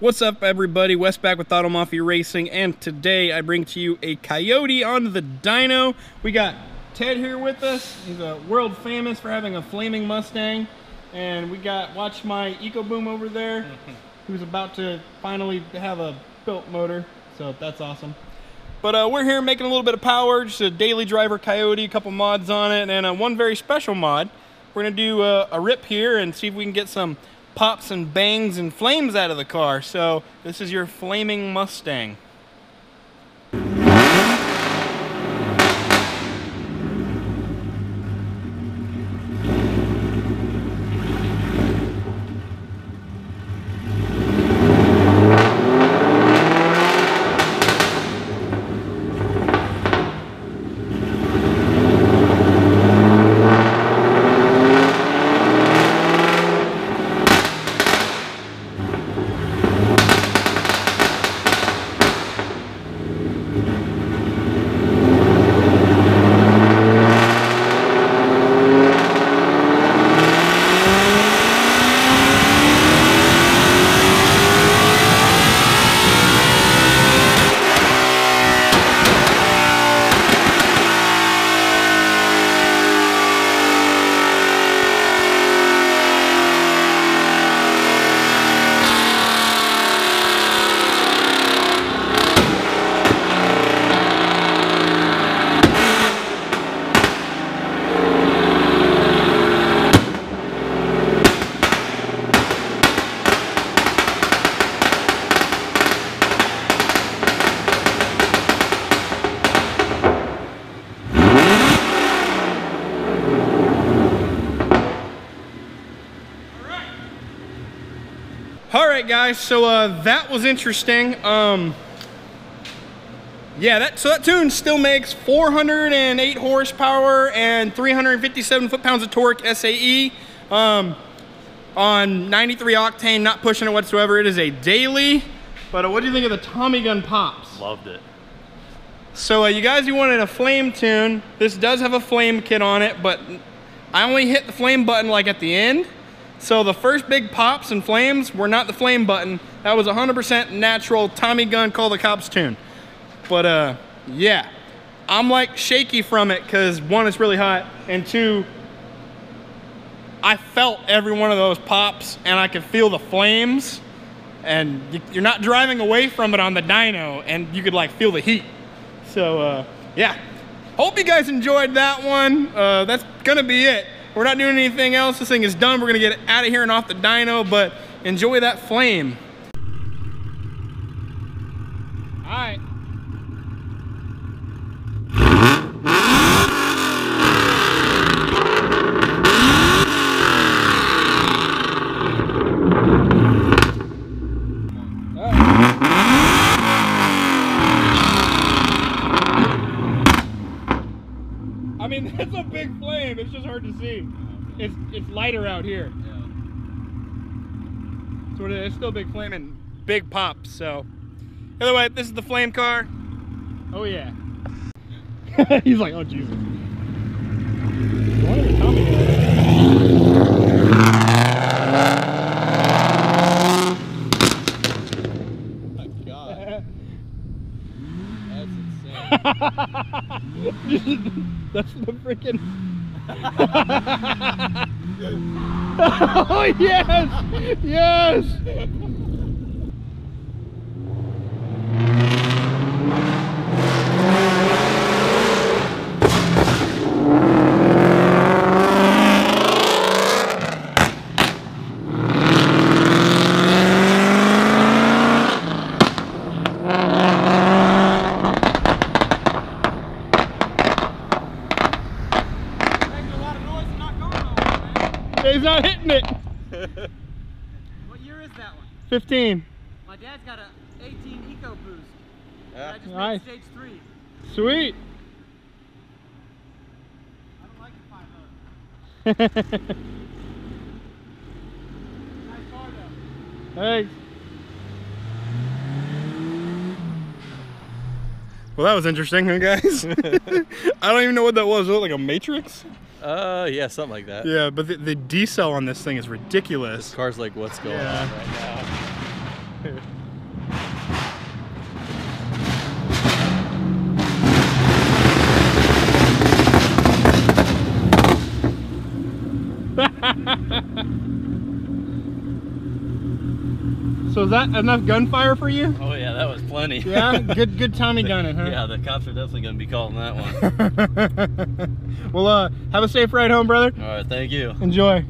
What's up, everybody? Wes back with Auto Mafia Racing, and today I bring to you a Coyote on the dyno. We got Ted here with us. He's a world famous for having a flaming Mustang, and we got watch my EcoBoom over there, who's about to finally have a built motor, so that's awesome. But we're here making a little bit of power, just a daily driver Coyote, a couple mods on it, and one very special mod. We're gonna do a rip here and see if we can get some pops and bangs and flames out of the car. So this is your flaming Mustang. Alright guys, so that was interesting. Yeah, that tune still makes 408 horsepower and 357 foot-pounds of torque SAE on 93 octane, not pushing it whatsoever. It is a daily, but what do you think of the Tommy Gun pops? Loved it. So you guys, you wanted a flame tune. This does have a flame kit on it, but I only hit the flame button like at the end. So the first big pops and flames were not the flame button. That was 100% natural Tommy Gun Call the Cops tune. But yeah, I'm like shaky from it because one, it's really hot, and two, I felt every one of those pops and I could feel the flames, and you're not driving away from it on the dyno and you could like feel the heat. So yeah, hope you guys enjoyed that one. That's gonna be it. We're not doing anything else. This thing is done. We're gonna get out of here and off the dyno, but enjoy that flame. All right. I mean, that's a big flame. It's just hard to see. It's lighter out here. Yeah. So it's still big flame and big pops. So either way, this is the flame car. Oh yeah. He's like, oh Jesus. What are we talking about? Oh my God. That's insane. That's the freaking. Oh yes! Yes! He's not hitting it. What year is that one? 15. My dad's got a 18 Eco Boost. Yeah. I just made stage 3. Sweet. I don't like the 500. Nice car though. Thanks. Well, that was interesting, huh, guys? I don't even know what that was. Was it like a Matrix? Yeah, something like that. Yeah, but the decel on this thing is ridiculous. This car's like, what's going on right now? So is that enough gunfire for you? Oh yeah, that was plenty. Yeah, good Tommy gunning, huh? Yeah, the cops are definitely gonna be calling that one. Well, have a safe ride home, brother. All right, thank you. Enjoy.